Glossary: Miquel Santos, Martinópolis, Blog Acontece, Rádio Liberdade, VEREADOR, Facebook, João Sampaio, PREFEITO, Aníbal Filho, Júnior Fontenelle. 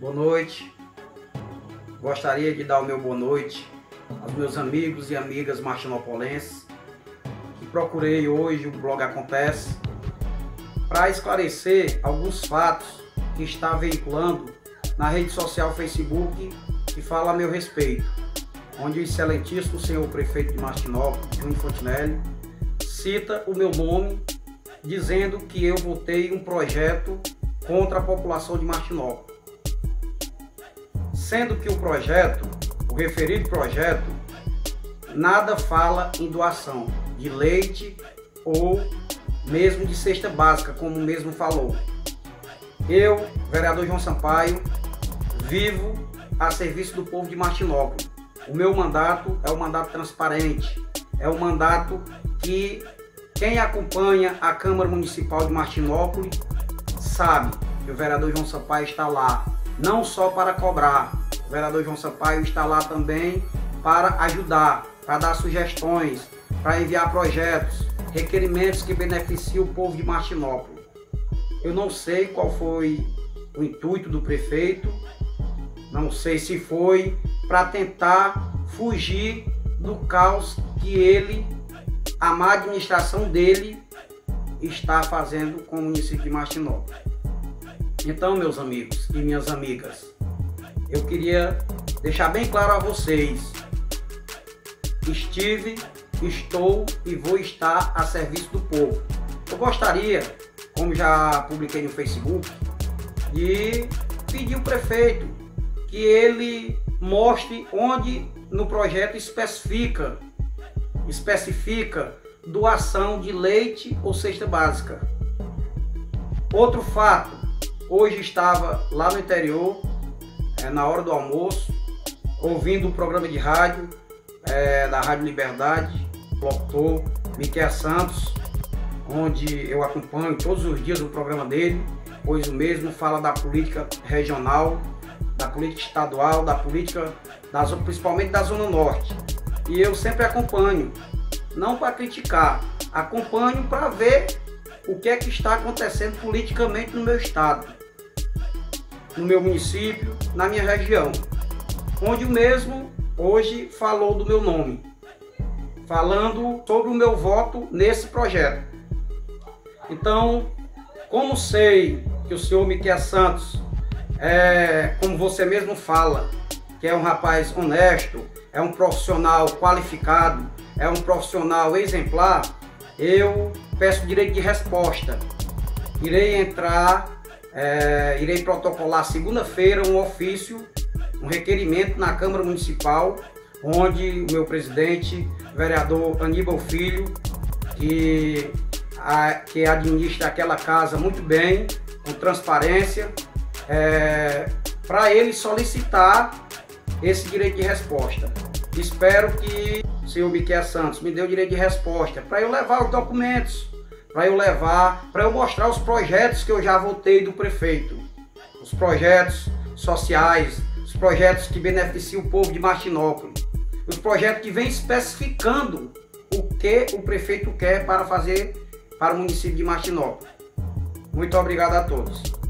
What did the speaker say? Boa noite. Gostaria de dar o meu boa noite aos meus amigos e amigas martinopolenses que procurei hoje o Blog Acontece para esclarecer alguns fatos que está veiculando na rede social Facebook que fala a meu respeito, onde o excelentíssimo senhor prefeito de Martinópolis, Júnior Fontenelle, cita o meu nome dizendo que eu votei um projeto contra a população de Martinópolis. Sendo que o projeto, o referido projeto, nada fala em doação de leite ou mesmo de cesta básica, como mesmo falou. Eu, vereador João Sampaio, vivo a serviço do povo de Martinópolis. O meu mandato é um mandato transparente, é um mandato que quem acompanha a Câmara Municipal de Martinópolis sabe que o vereador João Sampaio está lá não só para cobrar, o vereador João Sampaio está lá também para ajudar, para dar sugestões, para enviar projetos, requerimentos que beneficiem o povo de Martinópolis. Eu não sei qual foi o intuito do prefeito, não sei se foi para tentar fugir do caos que ele, a má administração dele, está fazendo com o município de Martinópolis. Então, meus amigos e minhas amigas, eu queria deixar bem claro a vocês, estive, estou e vou estar a serviço do povo. Eu gostaria, como já publiquei no Facebook, de pedir ao prefeito que ele mostre onde no projeto especifica doação de leite ou cesta básica. Outro fato, hoje estava lá no interior, na hora do almoço, ouvindo um programa de rádio, da Rádio Liberdade, o locutor Miquel Santos, onde eu acompanho todos os dias o programa dele, pois o mesmo fala da política regional, da política estadual, da política, principalmente da Zona Norte. E eu sempre acompanho, não para criticar, acompanho para ver o que é que está acontecendo politicamente no meu estado, no meu município, na minha região, onde o mesmo hoje falou do meu nome, falando sobre o meu voto nesse projeto. Então, como sei que o senhor Miquel Santos, como você mesmo fala, que é um rapaz honesto, é um profissional qualificado, é um profissional exemplar, eu peço direito de resposta. Irei protocolar segunda-feira um ofício, um requerimento na Câmara Municipal, onde o meu presidente, vereador Aníbal Filho, que administra aquela casa muito bem, com transparência, para ele solicitar esse direito de resposta. Espero que o senhor Miquel Santos me dê o direito de resposta para eu levar os documentos, para eu mostrar os projetos que eu já votei do prefeito, os projetos sociais, os projetos que beneficiam o povo de Martinópolis, os projetos que vêm especificando o que o prefeito quer para fazer para o município de Martinópolis. Muito obrigado a todos.